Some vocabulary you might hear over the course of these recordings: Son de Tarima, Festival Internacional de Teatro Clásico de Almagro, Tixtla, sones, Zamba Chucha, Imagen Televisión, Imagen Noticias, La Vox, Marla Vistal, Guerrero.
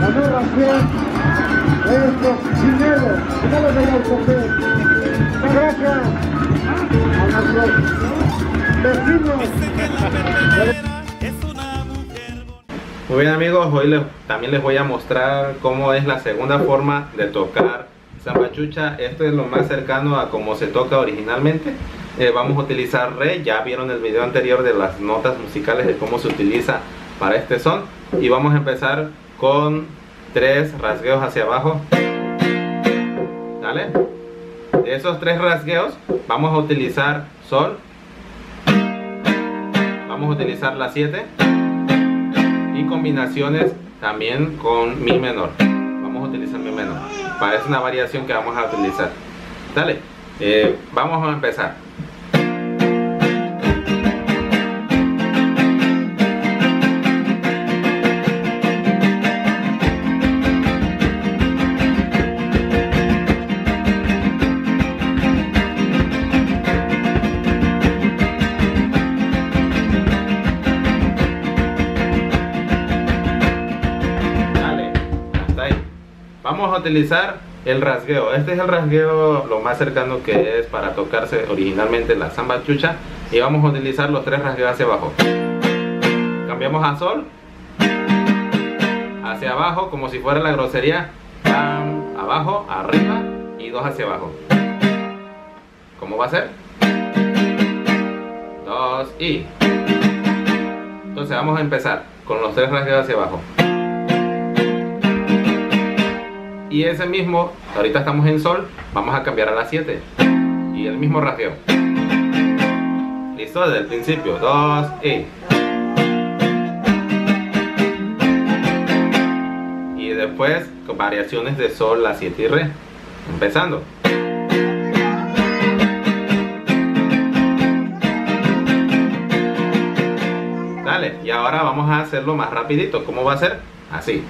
La nueva ciudad de estos chinelos que no los hayan cogido. Gracias a nuestros vecinos. Muy bien amigos, hoy también les voy a mostrar cómo es la segunda forma de tocar Zamba Chucha. Esto es lo más cercano a como se toca originalmente. Vamos a utilizar re, ya vieron el video anterior de las notas musicales de cómo se utiliza para este son. Y vamos a empezar con 3 rasgueos hacia abajo. ¿Dale? De esos 3 rasgueos vamos a utilizar sol. Vamos a utilizar la 7. Y combinaciones también con mi menor. Vamos a utilizar mi menor. Parece una variación que vamos a utilizar. Dale, vamos a empezar. Vamos a utilizar el rasgueo. Este es el rasgueo lo más cercano que es para tocarse originalmente la Zamba Chucha. Y vamos a utilizar los 3 rasgueos hacia abajo. Cambiamos a sol. Hacia abajo, como si fuera la grosería. Pam, abajo, arriba y 2 hacia abajo. ¿Cómo va a ser? 2 y. Entonces vamos a empezar con los 3 rasgueos hacia abajo. Y ese mismo, ahorita estamos en sol, vamos a cambiar a la 7 y el mismo rasgueo. Listo, desde el principio, 2 y después con variaciones de sol, la 7 y re, empezando. Dale, y ahora vamos a hacerlo más rapidito. ¿Cómo va a ser? Así.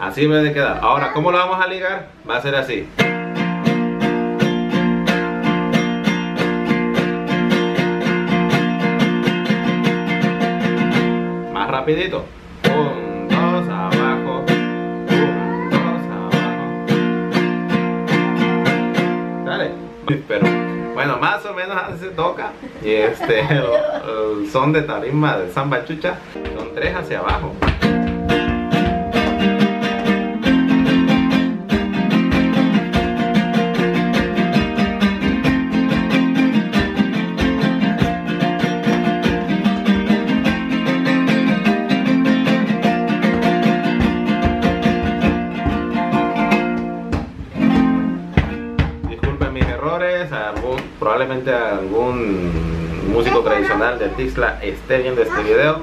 Así me debe quedar. Ahora, ¿cómo lo vamos a ligar? Va a ser así. Más rapidito. 1, 2, abajo. 1, 2, abajo. Dale. Pero, bueno, más o menos así se toca. Y el son de tarima de Zamba Chucha. Son 3 hacia abajo. Probablemente algún músico tradicional de Tixtla esté viendo este video.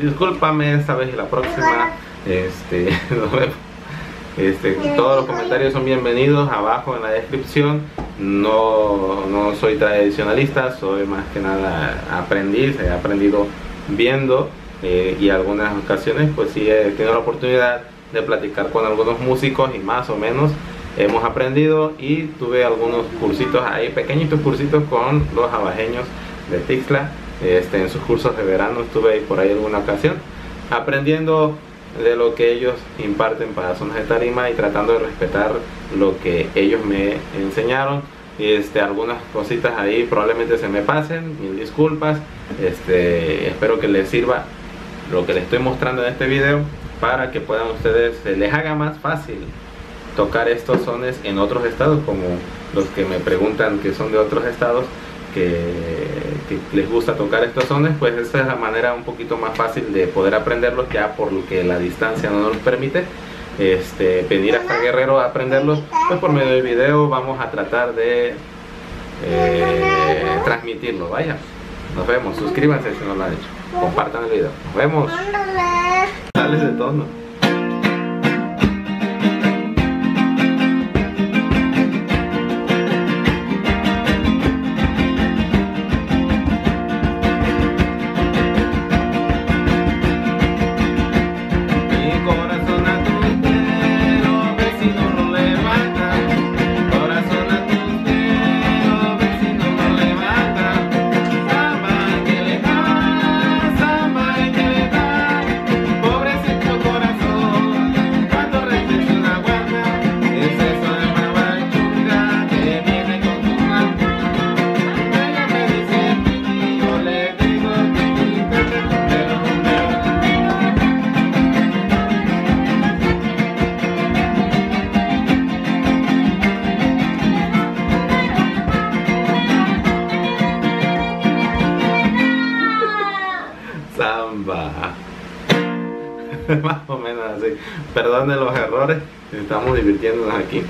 Discúlpame esta vez y la próxima. Todos los comentarios son bienvenidos abajo en la descripción. No soy tradicionalista, soy más que nada aprendiz. He aprendido viendo y algunas ocasiones pues sí he tenido la oportunidad de platicar con algunos músicos y más o menos hemos aprendido y tuve algunos cursitos ahí, pequeñitos cursitos con los abajeños de Tixtla. En sus cursos de verano estuve ahí por ahí alguna ocasión aprendiendo de lo que ellos imparten para zonas de tarima y tratando de respetar lo que ellos me enseñaron. Algunas cositas ahí probablemente se me pasen, mil disculpas. Espero que les sirva lo que les estoy mostrando en este video para que puedan ustedes, se les haga más fácil tocar estos sones en otros estados, como los que me preguntan que son de otros estados que les gusta tocar estos sones. Pues esa es la manera un poquito más fácil de poder aprenderlos, ya por lo que la distancia no nos permite venir hasta Guerrero a aprenderlos. Pues por medio del video vamos a tratar de transmitirlo. Vaya, nos vemos, suscríbanse si no lo han hecho, compartan el video, nos vemos. Sales de tono. más o menos así. Perdonen los errores, estamos divirtiéndonos aquí.